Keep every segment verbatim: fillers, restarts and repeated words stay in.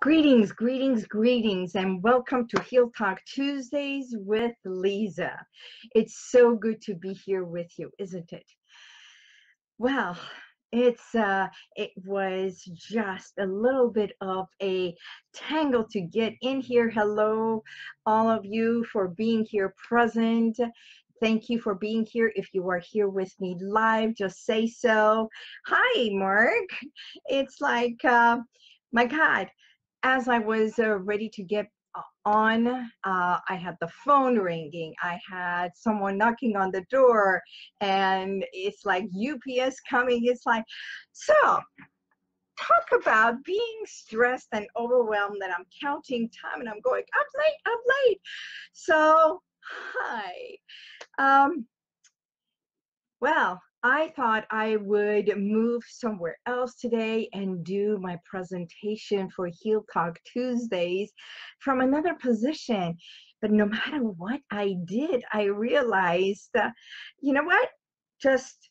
Greetings, greetings, greetings, and welcome to Heal Talk Tuesdays with Liza. It's so good to be here with you, isn't it? Well, it's uh, it was just a little bit of a tangle to get in here. Hello, all of you, for being here present. Thank you for being here. If you are here with me live, just say so. Hi, Mark. It's like, uh, my God. As I was uh, ready to get on, uh, I had the phone ringing. I had someone knocking on the door, and it's like U P S coming. It's like, so talk about being stressed and overwhelmed, and I'm counting time and I'm going, I'm late, I'm late. So, hi. Um, well, I thought I would move somewhere else today and do my presentation for Heal Talk Tuesdays from another position. But no matter what I did, I realized, uh, you know what? Just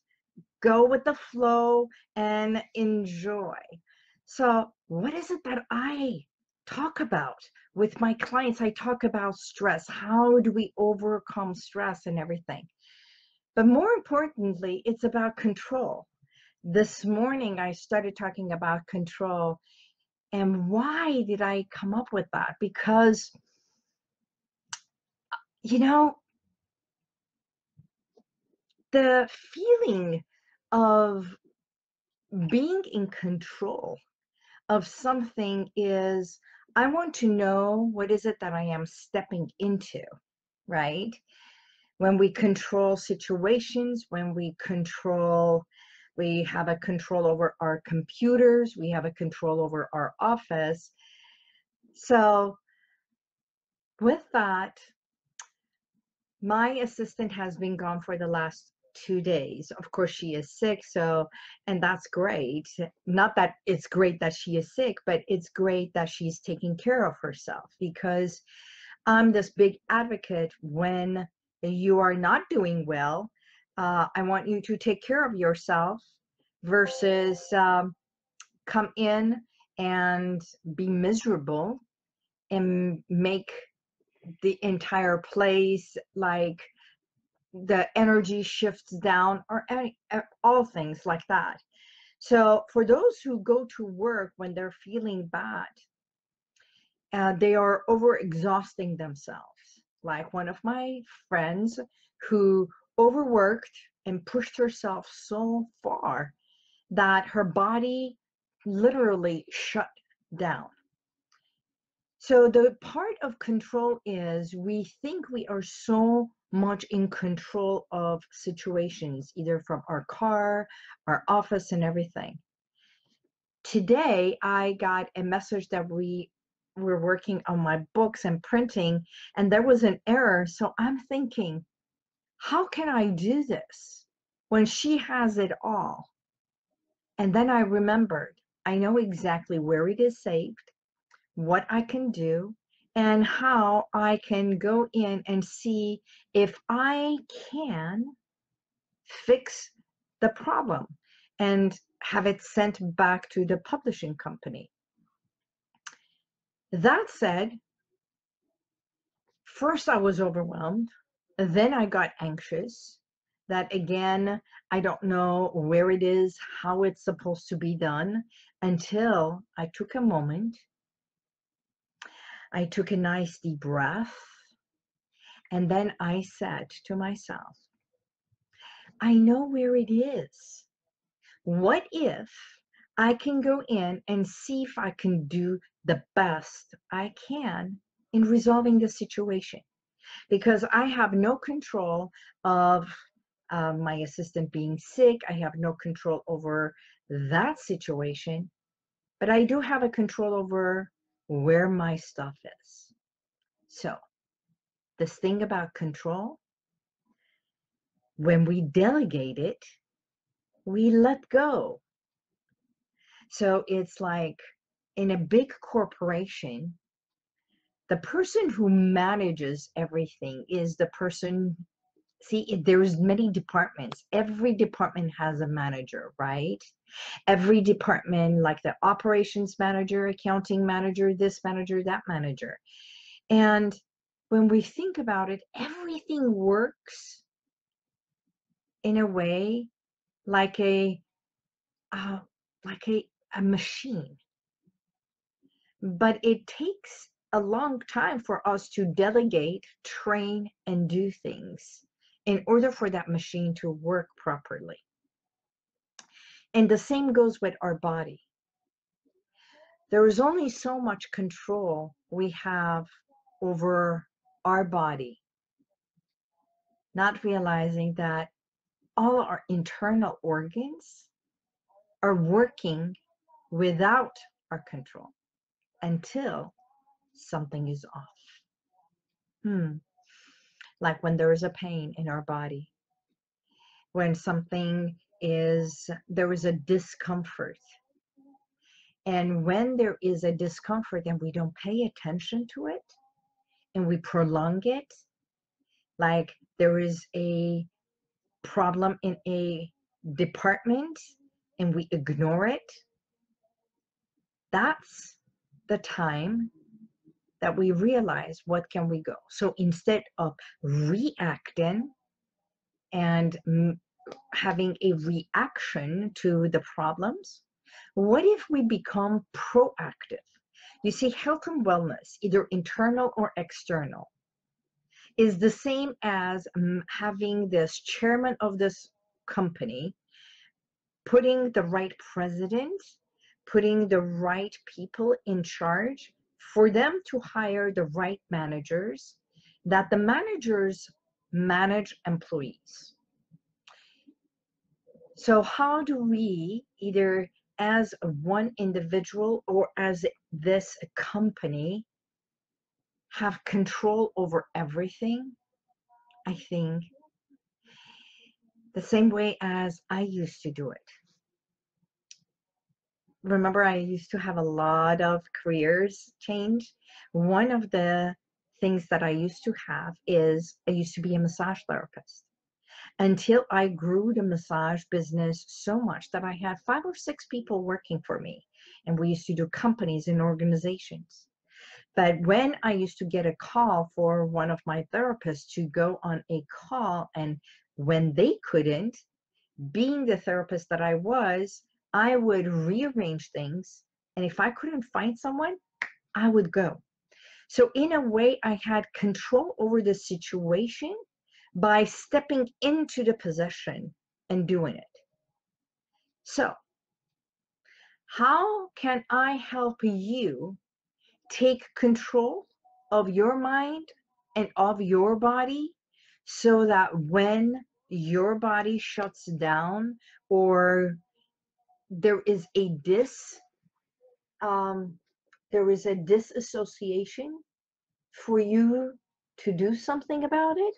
go with the flow and enjoy. So what is it that I talk about with my clients? I talk about stress. How do we overcome stress and everything? But more importantly, it's about control. This morning, I started talking about control. And why did I come up with that? Because, you know, the feeling of being in control of something is, I want to know what is it that I am stepping into, right? When we control situations, when we control, we have a control over our computers, we have a control over our office. So with that, my assistant has been gone for the last two days. Of course, she is sick, so, and that's great. Not that it's great that she is sick, but it's great that she's taking care of herself, because I'm this big advocate when you are not doing well, uh, I want you to take care of yourself versus um, come in and be miserable and make the entire place like the energy shifts down or any, all things like that. So for those who go to work when they're feeling bad, uh, they are overexhausting themselves. Like one of my friends who overworked and pushed herself so far that her body literally shut down. So the part of control is we think we are so much in control of situations, either from our car, our office, and everything. Today, I got a message that we we're working on my books and printing, and there was an error. So I'm thinking, how can I do this when she has it all? And then I remembered, I know exactly where it is saved, what I can do, and how I can go in and see if I can fix the problem and have it sent back to the publishing company. That said, first I was overwhelmed, then I got anxious that, again, I don't know where it is, how it's supposed to be done, until I took a moment, I took a nice deep breath, and then I said to myself, I know where it is. What if I can go in and see if I can do the best I can in resolving the situation, because I have no control of uh, my assistant being sick. I have no control over that situation, but I do have a control over where my stuff is. So this thing about control, when we delegate it, we let go. So it's like, in a big corporation, the person who manages everything is the person See, there's many departments. Every department has a manager, right? Every department, like the operations manager, accounting manager, this manager, that manager. And when we think about it, everything works in a way like a uh, like a, a machine. But it takes a long time for us to delegate, train, and do things in order for that machine to work properly. And the same goes with our body. There is only so much control we have over our body, not realizing that all our internal organs are working without our control until something is off. Hmm. Like when there is a pain in our body, when something is, there is a discomfort. And when there is a discomfort and we don't pay attention to it and we prolong it, like there is a problem in a department and we ignore it, that's the time that we realize what can we go. So instead of reacting and m- having a reaction to the problems, what if we become proactive? You see, health and wellness, either internal or external, is the same as um, having this chairman of this company, putting the right president, putting the right people in charge, for them to hire the right managers, that the managers manage employees. So how do we, either as one individual or as this company, have control over everything? I think the same way as I used to do it. Remember, I used to have a lot of careers change. One of the things that I used to have is I used to be a massage therapist until I grew the massage business so much that I had five or six people working for me. And we used to do companies and organizations. But when I used to get a call for one of my therapists to go on a call, and when they couldn't, being the therapist that I was, I would rearrange things, and if I couldn't find someone, I would go. So in a way, I had control over the situation by stepping into the position and doing it. So how can I help you take control of your mind and of your body so that when your body shuts down or there is a dis, um, there is a disassociation for you to do something about it?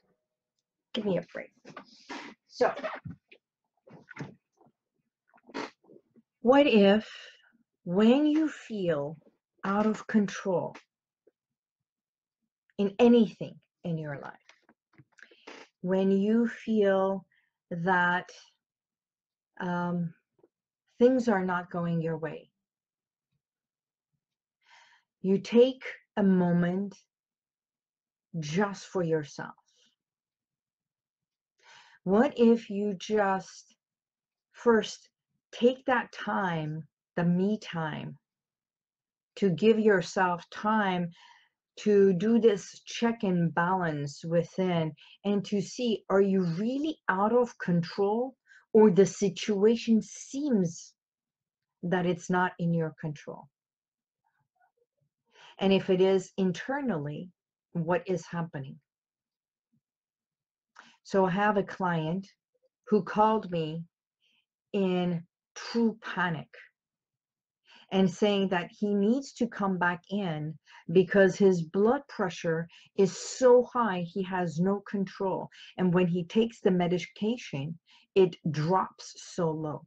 Give me a break. So, what if when you feel out of control in anything in your life, when you feel that, um, things are not going your way, you take a moment just for yourself. What if you just first take that time, the me time, to give yourself time to do this check and balance within and to see, are you really out of control? Or the situation seems that it's not in your control. And if it is internally, what is happening? So I have a client who called me in true panic and saying that he needs to come back in because his blood pressure is so high, he has no control. And when he takes the medication, it drops so low.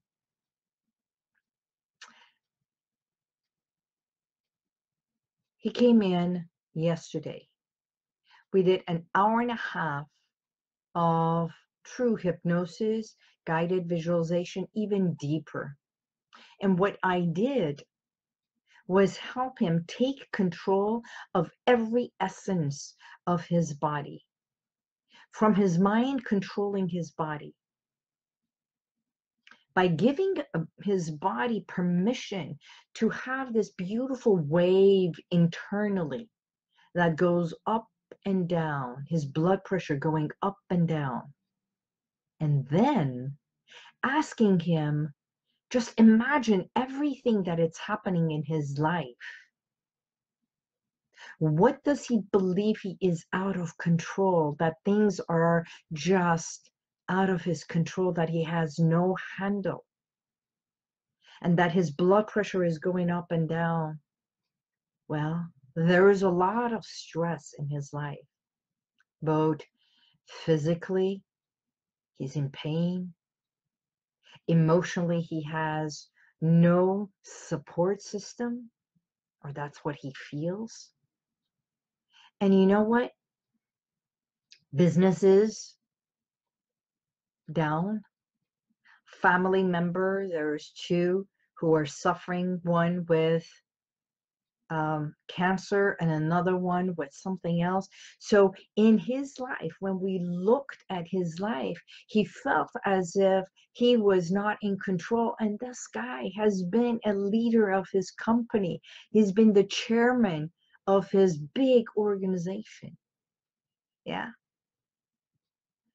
He came in yesterday. We did an hour and a half of true hypnosis, guided visualization, even deeper. And what I did was help him take control of every essence of his body, from his mind controlling his body. By giving his body permission to have this beautiful wave internally that goes up and down, his blood pressure going up and down. And then asking him, just imagine everything that it's happening in his life. What does he believe he is out of control, that things are just out of his control, that he has no handle, and that his blood pressure is going up and down? Well, there is a lot of stress in his life, both physically, he's in pain, emotionally, he has no support system, or that's what he feels. And you know what? Businesses down, family members, there's two who are suffering, one with um, cancer and another one with something else. So in his life, when we looked at his life, he felt as if he was not in control. And this guy has been a leader of his company. He's been the chairman of his big organization. Yeah.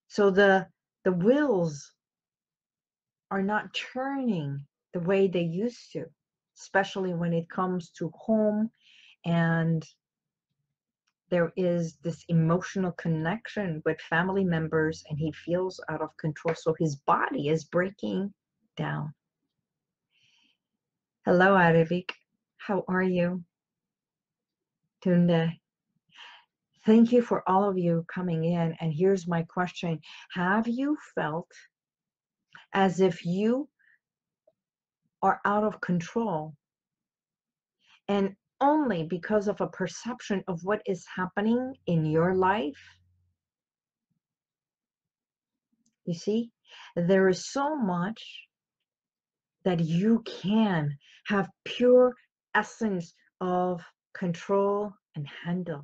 So the The wheels are not turning the way they used to, especially when it comes to home, and there is this emotional connection with family members, and he feels out of control. So his body is breaking down. Hello, Arivik. How are you? Tunde. Thank you for all of you coming in. And here's my question. Have you felt as if you are out of control, and only because of a perception of what is happening in your life? You see, there is so much that you can have pure essence of control and handle.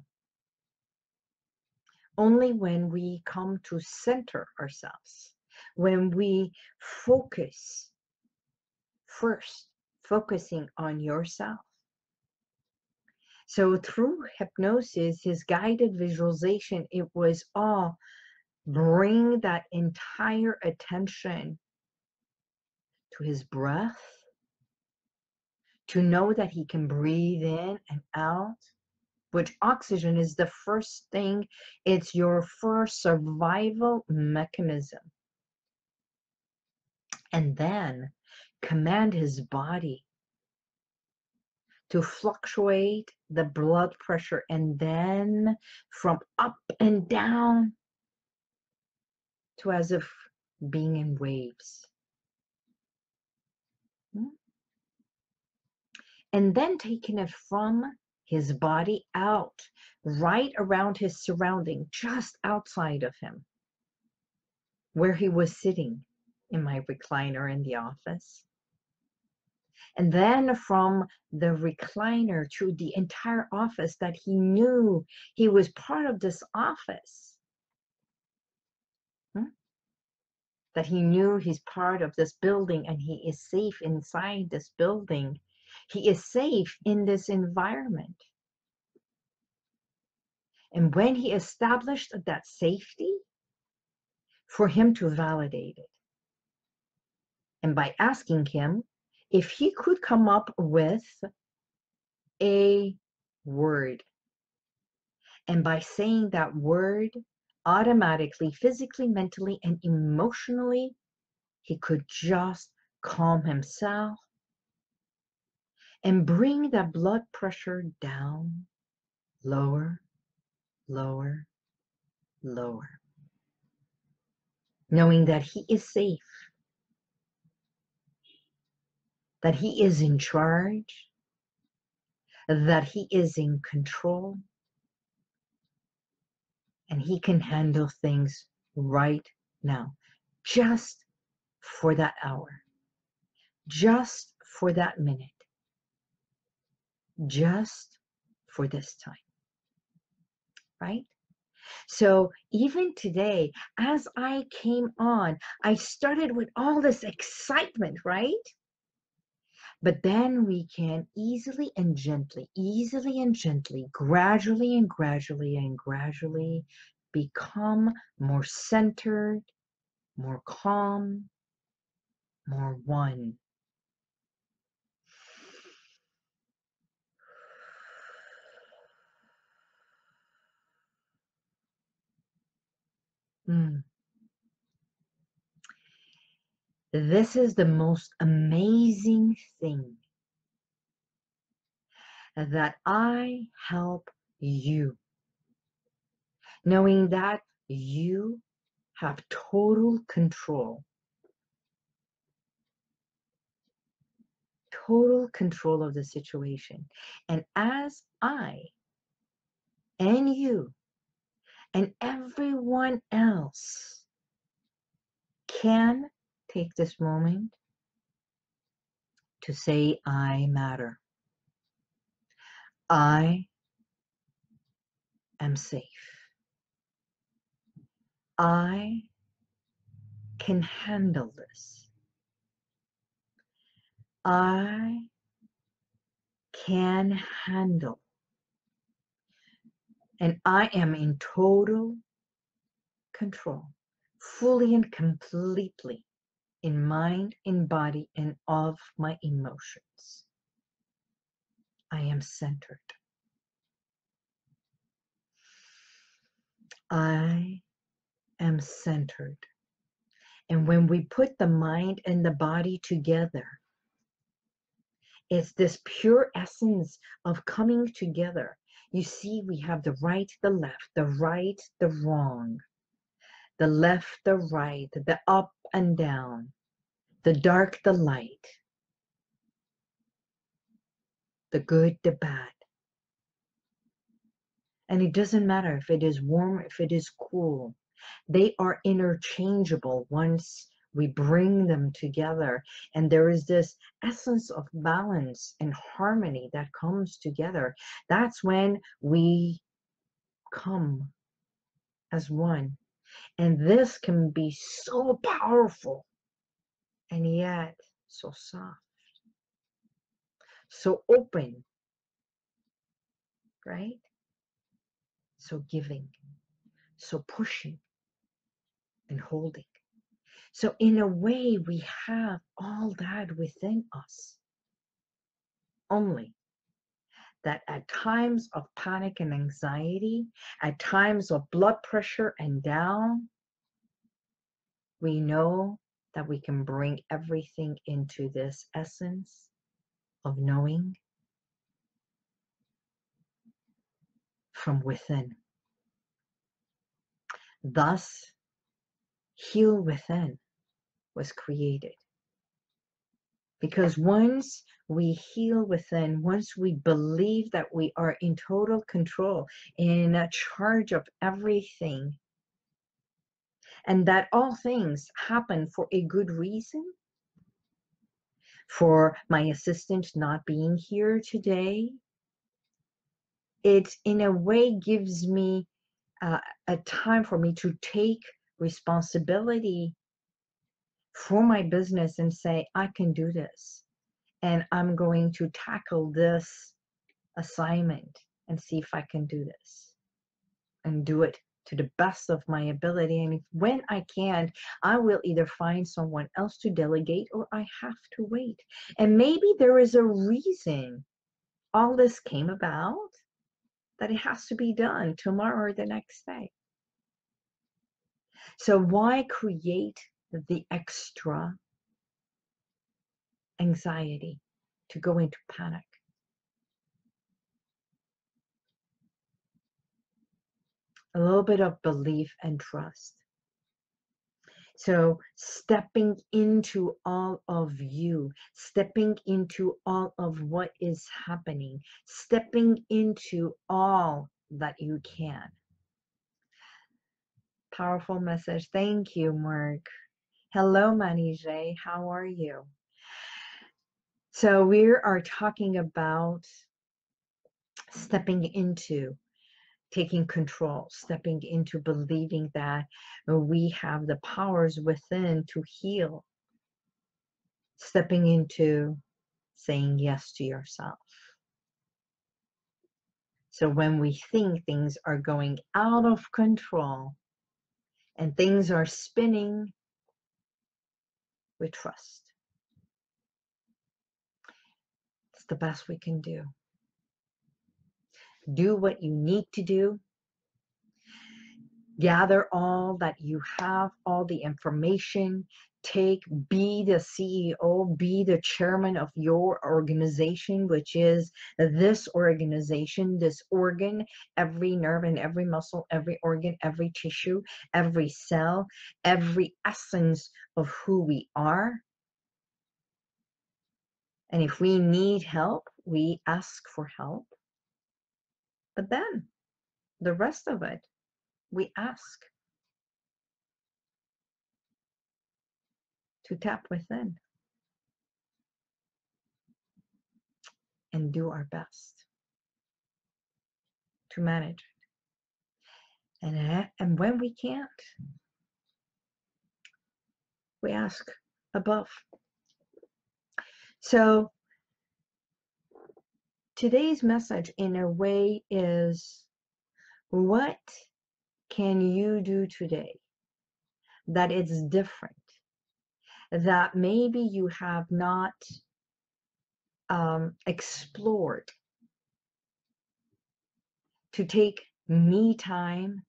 Only when we come to center ourselves, when we focus first, focusing on yourself. So through hypnosis, his guided visualization, it was all bring that entire attention to his breath, to know that he can breathe in and out, which oxygen is the first thing. It's your first survival mechanism. And then command his body to fluctuate the blood pressure, and then from up and down to as if being in waves. And then taking it from his body out, right around his surrounding, just outside of him, where he was sitting in my recliner in the office. And then from the recliner to the entire office, that he knew he was part of this office. Hmm? That he knew he's part of this building, and he is safe inside this building. He is safe in this environment. And when he established that safety, for him to validate it. And by asking him if he could come up with a word. And by saying that word, automatically, physically, mentally, and emotionally, he could just calm himself and bring that blood pressure down, lower, lower, lower. Knowing that he is safe, that he is in charge, that he is in control, and he can handle things right now, just for that hour, just for that minute, just for this time, right? So even today, as I came on, I started with all this excitement, right? But then we can easily and gently, easily and gently, gradually and gradually and gradually become more centered, more calm, more one. Mm. This is the most amazing thing that I help you, knowing that you have total control, total control of the situation. And as I and you and everyone else can take this moment to say, I matter. I am safe. I can handle this. I can handle. And I am in total control, fully and completely, in mind, in body, and of my emotions. I am centered. I am centered. And when we put the mind and the body together, it's this pure essence of coming together. You see, we have the right, the left, the right, the wrong, the left, the right, the up and down, the dark, the light, the good, the bad. And it doesn't matter if it is warm, if it is cool. They are interchangeable once we bring them together, and there is this essence of balance and harmony that comes together. That's when we come as one. And this can be so powerful and yet so soft, so open, right? So giving, so pushing and holding. So in a way, we have all that within us. Only that at times of panic and anxiety, at times of blood pressure and down, we know that we can bring everything into this essence of knowing from within. Thus, Heal Within was created, because once we heal within, once we believe that we are in total control, in charge of everything, and that all things happen for a good reason, for my assistant not being here today, it in a way gives me uh, a time for me to take responsibility for my business and say, I can do this, and I'm going to tackle this assignment and see if I can do this and do it to the best of my ability. And if, when I can't, I will either find someone else to delegate, or I have to wait. And maybe there is a reason all this came about, that it has to be done tomorrow or the next day. So why create the extra anxiety to go into panic? A little bit of belief and trust. So stepping into all of you, stepping into all of what is happening, stepping into all that you can. Powerful message. Thank you, Mark. Hello, Manijay. How are you? So we are talking about stepping into taking control, stepping into believing that we have the powers within to heal, stepping into saying yes to yourself. So when we think things are going out of control and things are spinning, we trust. It's the best we can do. Do what you need to do. Gather all that you have, all the information. Take, be the C E O, be the chairman of your organization, which is this organization, this organ, every nerve and every muscle, every organ, every tissue, every cell, every essence of who we are. And if we need help, we ask for help. But then the rest of it, we ask to tap within and do our best to manage it. And, and when we can't, we ask above. So today's message, in a way, is what can you do today that it's different, that maybe you have not um, explored, to take me time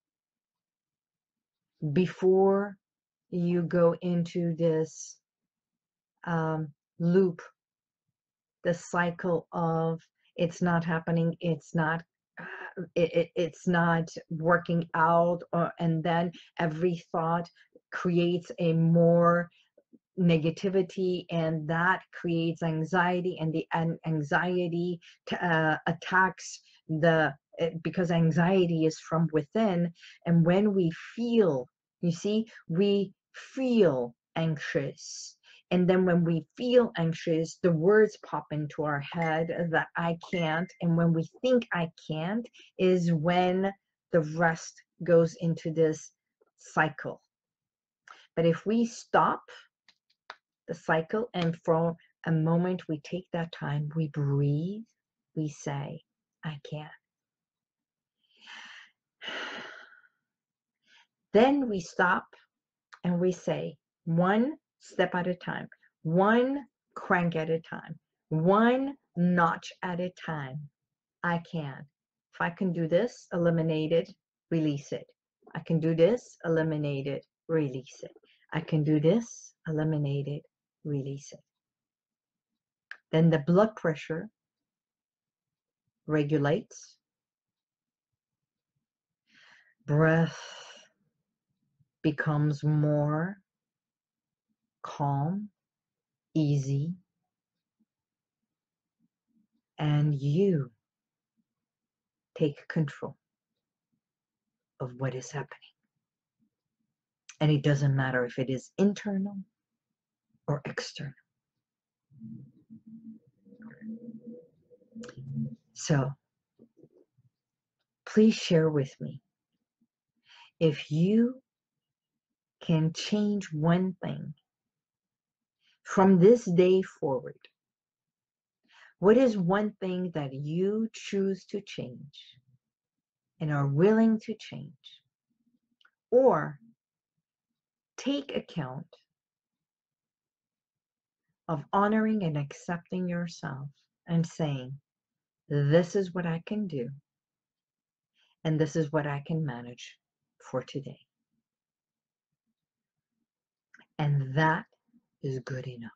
before you go into this um, loop, the cycle of it's not happening, it's not, it, it, it's not working out, or, and then every thought creates a more negativity, and that creates anxiety, and the and anxiety uh, attacks the, because anxiety is from within. And when we feel, you see, we feel anxious. And then when we feel anxious, the words pop into our head that I can't. And when we think I can't is when the rest goes into this cycle. But if we stop the cycle and for a moment we take that time, we breathe, we say, I can. Then we stop and we say, one step at a time, one crank at a time, one notch at a time. I can. If I can do this, eliminate it, release it. I can do this, eliminate it, release it. I can do this, eliminate it, release it. Then the blood pressure regulates. Breath becomes more calm, easy, and you take control of what is happening. And it doesn't matter if it is internal or external. So please share with me, if you can change one thing from this day forward, what is one thing that you choose to change and are willing to change, or take account of honoring and accepting yourself and saying, this is what I can do and this is what I can manage for today. And that is good enough.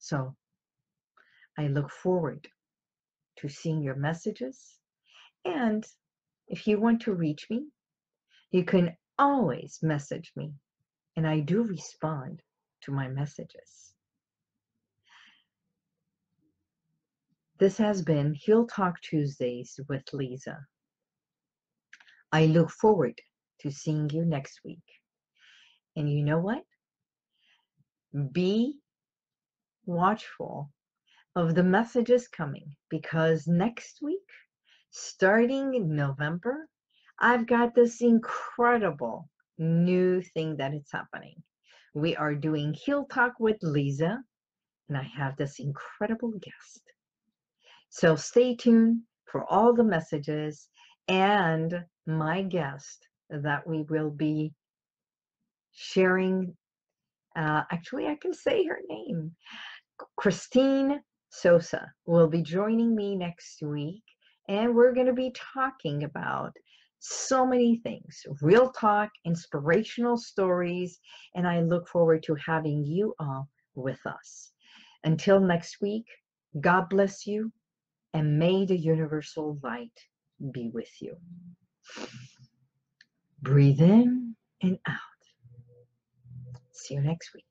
So I look forward to seeing your messages. And if you want to reach me, you can always message me, and I do respond to my messages. This has been Heal Talk Tuesdays with Liza. I look forward to seeing you next week. And you know what? Be watchful of the messages coming, because next week, starting in November, I've got this incredible new thing that it's happening. We are doing Heal Talk with Liza, and I have this incredible guest. So stay tuned for all the messages and my guest that we will be sharing. Uh, actually, I can say her name. Christine Sosa will be joining me next week, and we're going to be talking about so many things, real talk, inspirational stories, and I look forward to having you all with us. Until next week, God bless you, and may the universal light be with you. Breathe in and out. See you next week.